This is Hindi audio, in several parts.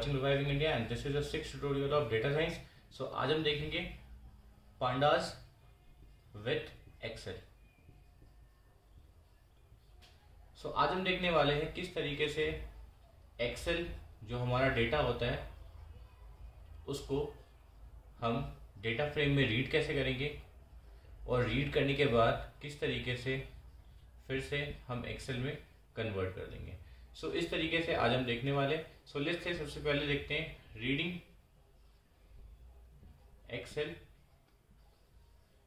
watching Revising India and this is the sixth tutorial of data science. So आज हम देखेंगे Pandas with Excel. So आज हम देखने वाले हैं किस तरीके से Excel जो हमारा डेटा होता है उसको हम डेटा फ्रेम में रीड कैसे करेंगे और रीड करने के बाद किस तरीके से फिर से हम एक्सेल में कन्वर्ट कर देंगे. सो इस तरीके से आज हम देखने वाले. सो लेट्स से सबसे पहले देखते हैं रीडिंग एक्सेल.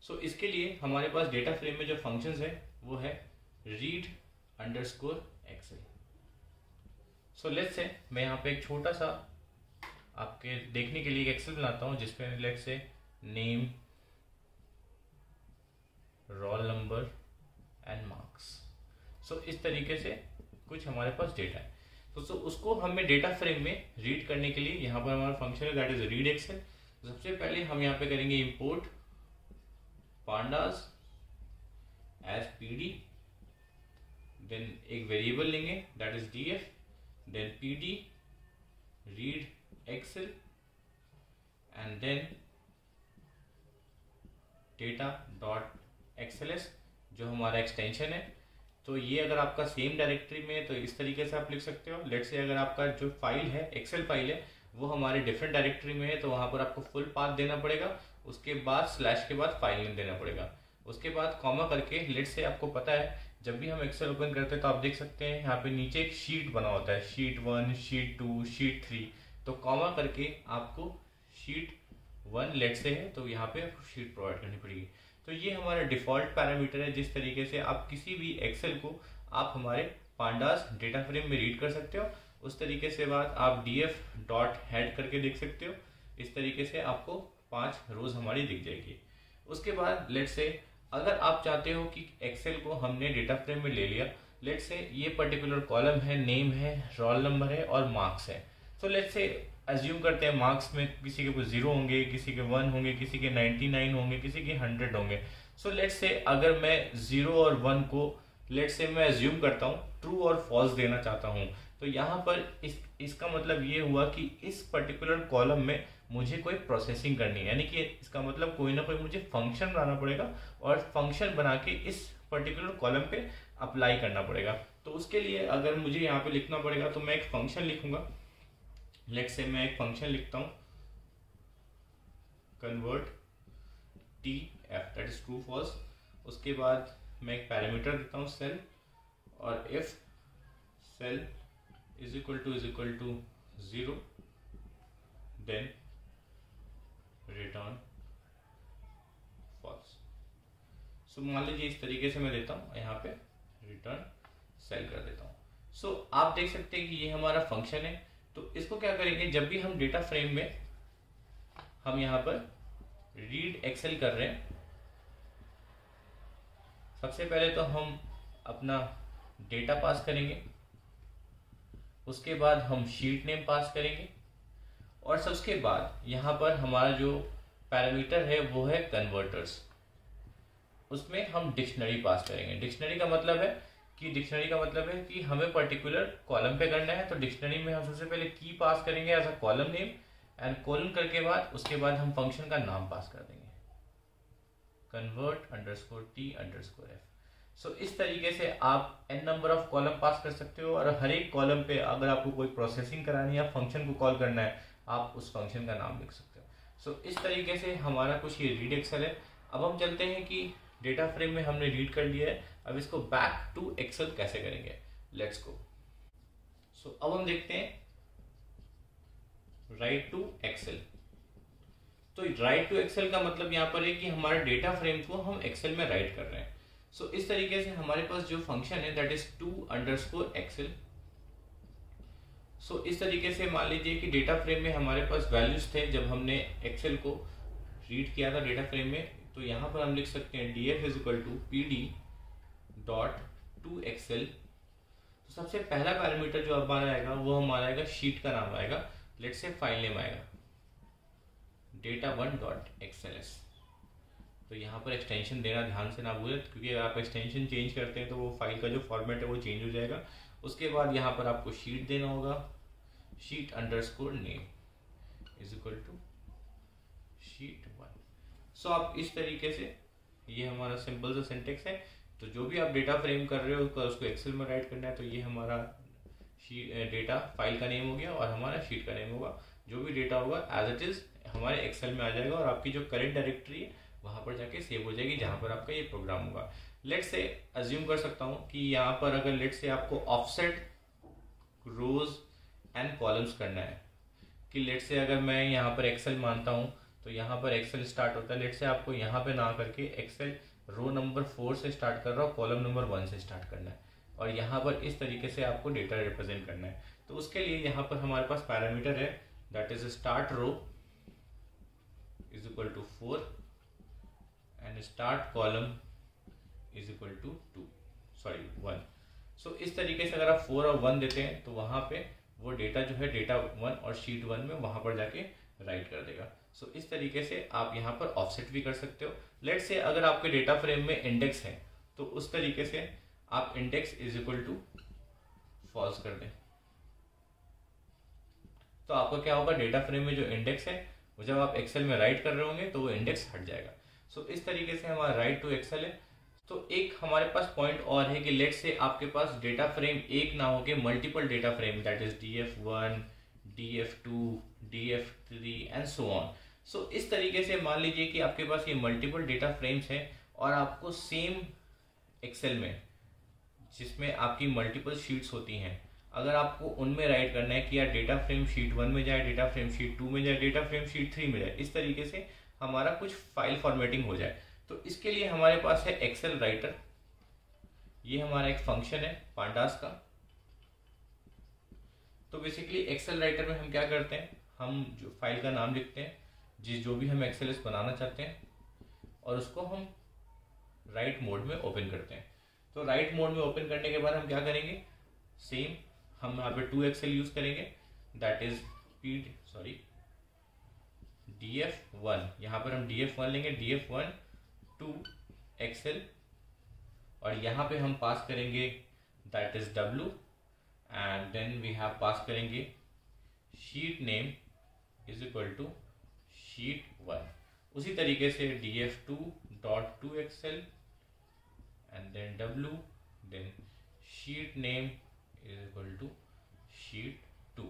सो इसके लिए हमारे पास डेटा फ्रेम में जो फंक्शंस है वो है read underscore excel. So let's say मैं यहाँ पे एक छोटा सा आपके देखने के लिए एक्सेल बनाता हूँ जिसमें let's say name, roll number and marks. So इस तरीके से कुछ हमारे पास डेटा है. तो उसको हमें डेटा फ्रेम में रीड करने के लिए यहाँ पर हमारा फंक्शन है दैट इज रीड एक्सेल. सबसे पहले हम यहाँ पे करेंगे import pandas as PD, then एक वेरिएबल लेंगे that is DF, then PD read excel and then data dot XLS जो हमारा एक्सटेंशन है. तो ये अगर आपका सेम डायरेक्टरी में है तो इस तरीके से आप लिख सकते हो. लेट्स से अगर आपका जो फाइल है एक्सेल फाइल है वो हमारे डिफरेंट डायरेक्टरी में है तो वहाँ पर आपको फुल पाथ देना पड़ेगा, उसके बाद स्लैश के बाद फाइल नेम देना पड़ेगा, उसके बाद कॉमा करके. लेट्स से आपको पता है जब भी हम एक्सेल ओपन करते हैं तो आप देख सकते हैं यहाँ पे नीचे एक शीट बना होता है, शीट 1, शीट 2, शीट 3. तो कॉमा करके आपको शीट 1 लेट्स से है तो यहाँ पे आपको शीट प्रोवाइड करनी पड़ेगी. तो ये हमारा डिफ़ॉल्ट पैरामीटर है जिस तरीके से आप किसी भी एक्सेल को आप हमारे पांडास डेटा फ्रेम में रीड कर सकते हो. उस तरीके से बाद आप df डॉट हेड करके देख सकते हो. इस तरीके से आपको 5 रोज हमारी दिख जाएगी. उसके बाद लेट्स से अगर आप चाहते हो कि एक्सेल को हमने डेटा फ्रेम में ले लिया, लेट्स से ये पर्टिकुलर कॉलम है, नेम है, रोल नंबर है और मार्क्स है. तो लेट्स से अज्यूम करते हैं मार्क्स में किसी के कुछ 0 होंगे, किसी के 1 होंगे, किसी के 99 होंगे, किसी के 100 होंगे. सो लेट्स से अगर मैं 0 और 1 को लेट्स से मैं अज्यूम करता हूँ ट्रू और फॉल्स देना चाहता हूँ तो यहाँ पर इसका मतलब ये हुआ कि इस पर्टिकुलर कॉलम में मुझे कोई प्रोसेसिंग करनी है, यानी कि इसका मतलब कोई ना कोई मुझे फंक्शन बनाना पड़ेगा और फंक्शन बना के इस पर्टिकुलर कॉलम पे अप्लाई करना पड़ेगा. तो उसके लिए अगर मुझे यहाँ पे लिखना पड़ेगा तो मैं एक फंक्शन लिखूंगा. लेट्स से मैं एक फंक्शन लिखता हूँ convert TF that is true false. उसके बाद मैं एक पैरामीटर देता हूँ सेल और if cell is equal to 0 then return false. So मान लीजिए इस तरीके से मैं देता हूँ, यहाँ पे रिटर्न सेल कर देता हूँ. सो आप देख सकते हैं कि ये हमारा फंक्शन है. तो इसको क्या करेंगे जब भी हम डेटा फ्रेम में हम यहाँ पर रीड एक्सेल कर रहे हैं सबसे पहले तो हम अपना डेटा पास करेंगे, उसके बाद हम शीट नेम पास करेंगे और सबके बाद यहाँ पर हमारा जो पैरामीटर है वो है कन्वर्टर्स, उसमें हम डिक्शनरी पास करेंगे. डिक्शनरी का मतलब है कि हमें पर्टिकुलर कॉलम पे करना है. तो डिक्शनरी में हम सबसे पहले की पास करेंगे as a column name and colon करके बाद उसके बाद हम फंक्शन का नाम पास कर देंगे कन्वर्ट अंडरस्कोर T_F. सो इस तरीके से आप n number of column pass कर सकते हो और हर एक कॉलम पे अगर आपको कोई प्रोसेसिंग करानी है, फंक्शन को कॉल करना है, आप उस फंक्शन का नाम लिख सकते हो. सो इस तरीके से हमारा कुछ ये रीड एक्सेल है. अब हम चलते हैं कि डेटा फ्रेम में हमने रीड कर लिया है, अब इसको बैक टू एक्सेल कैसे करेंगे. Let's go. सो अब हम देखते हैं राइट टू एक्सेल. तो राइट टू एक्सेल का मतलब यहाँ पर है कि हमारे डेटा फ्रेम को हम एक्सेल में राइट कर रहे हैं. सो इस तरीके से हमारे पास जो फंक्शन है दैट इज to_excel. सो इस तरीके से मान लीजिए कि डेटा फ्रेम में हमारे पास वैल्यूज थे जब हमने एक्सेल को रीड किया था डेटा फ्रेम में. तो यहाँ पर हम लिख सकते हैं df = pd.toExcel. तो सबसे पहला पैरामीटर जो हमारा आएगा वो हमारा आएगा शीट का नाम आएगा, लेट्स से फाइल नेम आएगा data1.xls. तो यहाँ पर एक्सटेंशन देना ध्यान से ना भूलें क्योंकि अगर आप एक्सटेंशन चेंज करते हैं तो वो फाइल का जो फॉर्मेट है वो चेंज हो जाएगा. उसके बाद यहाँ पर आपको शीट देना होगा sheet underscore name is equal to sheet 1. So आप इस तरीके से, ये हमारा सिंपल सा सिंटेक्स है। तो जो भी आप डेटा फ्रेम कर रहे हो उसको एक्सेल में राइट करना है। तो ये हमारा डेटा फाइल का नेम हो गया और हमारा शीट का नेम होगा। जो भी डेटा होगा एज इट इज हमारे एक्सेल में आ जाएगा और आपकी जो करंट डायरेक्टरी है वहाँ पर जाके सेव हो जाएगी जहाँ पर आपका ये प्रोग्राम होगा। लेट्स से अज्यूम कर सकता हूँ कि यहाँ पर अगर लेट्स से आपको ऑफसेट रोज एंड कॉलम्स करना है, कि लेट्स से अगर मैं यहाँ पर एक्सेल मानता हूँ तो यहाँ पर एक्सेल स्टार्ट होता है। लेट्स से आपको यहाँ पे ना करके एक्सेल रो नंबर 4 से स्टार्ट कर रहा हूँ, कॉलम नंबर 1 से स्टार्ट करना है और यहाँ पर इस तरीके से आपको डेटा रिप्रेजेंट करना है। तो उसके लिए यहाँ पर हमारे पास पैरामीटर है that is start row is equal to 4 and start column is equal to 1। So इस तरीके से अगर आप 4 और 1 देते हैं तो वहाँ पे वो डेटा जो है डेटा 1 और शीट 1 में वहाँ पर जाके राइट कर देगा। सो इस तरीके से आप यहाँ पर ऑफसेट भी कर सकते हो। लेट्स से अगर आपके डेटा फ्रेम में इंडेक्स है तो उस तरीके से आप index is equal to false कर दें तो आपका क्या होगा, डेटा फ्रेम में जो इंडेक्स है वो जब आप एक्सेल में राइट कर रहे होंगे तो वो इंडेक्स हट जाएगा। सो इस तरीके से हमारा राइट टू एक्सेल है। तो एक हमारे पास पॉइंट और है कि लेट्स से आपके पास डेटा फ्रेम एक ना होके multiple data frame that is DF1, DF2, DF3 and so on. So इस तरीके से मान लीजिए कि आपके पास ये मल्टीपल डेटा फ्रेम्स हैं और आपको सेम एक्सेल में जिसमें आपकी मल्टीपल शीट्स होती हैं अगर आपको उनमें राइट करना है कि यार डेटा फ्रेम शीट 1 में जाए, डेटा फ्रेम शीट 2 में जाए, डेटा फ्रेम शीट 3 में जाए, इस तरीके से हमारा कुछ फाइल फॉर्मेटिंग हो जाए। तो इसके लिए हमारे पास है एक्सेल राइटर। ये हमारा एक फंक्शन है पांडास का। तो बेसिकली एक्सेल राइटर में हम क्या करते हैं, हम जो फाइल का नाम लिखते हैं जिस जो भी हम एक्सेल बनाना चाहते हैं और उसको हम राइट मोड में ओपन करते हैं। तो राइट मोड में ओपन करने के बाद हम क्या करेंगे, सेम हम यहाँ पे 2 एक्सेल यूज करेंगे दैट इज DF1। यहाँ पर हम DF1 लेंगे, DF1 टू एक्सेल और यहाँ पे हम पास करेंगे that is W and then we have pass करेंगे sheet name is equal to sheet 1। उसी तरीके से DF2 dot 2 Excel and then W then sheet name is equal to sheet 2।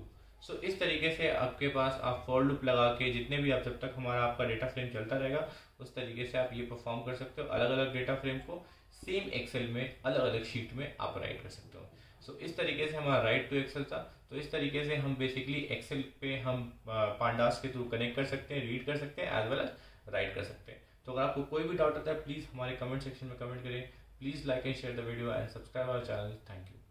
So इस तरीके से आपके पास आप फॉर लूप लगा के जितने भी आप जब तक हमारा आपका डेटा फ्रेम चलता रहेगा उस तरीके से आप ये परफॉर्म कर सकते हो। अलग अलग डेटा फ्रेम को सेम एक्सेल में अलग अलग शीट में आप राइट कर सकते हो। सो इस तरीके से हमारा राइट टू एक्सेल था। तो इस तरीके से हम बेसिकली एक्सेल पे हम पांडास के थ्रू कनेक्ट कर सकते हैं, रीड कर सकते हैं एज वेल एज राइट कर सकते हैं। तो अगर आपको कोई भी डाउट होता है प्लीज़ हमारे कमेंट सेक्शन में कमेंट करें। Please like and share the video and subscribe our channel. Thank you.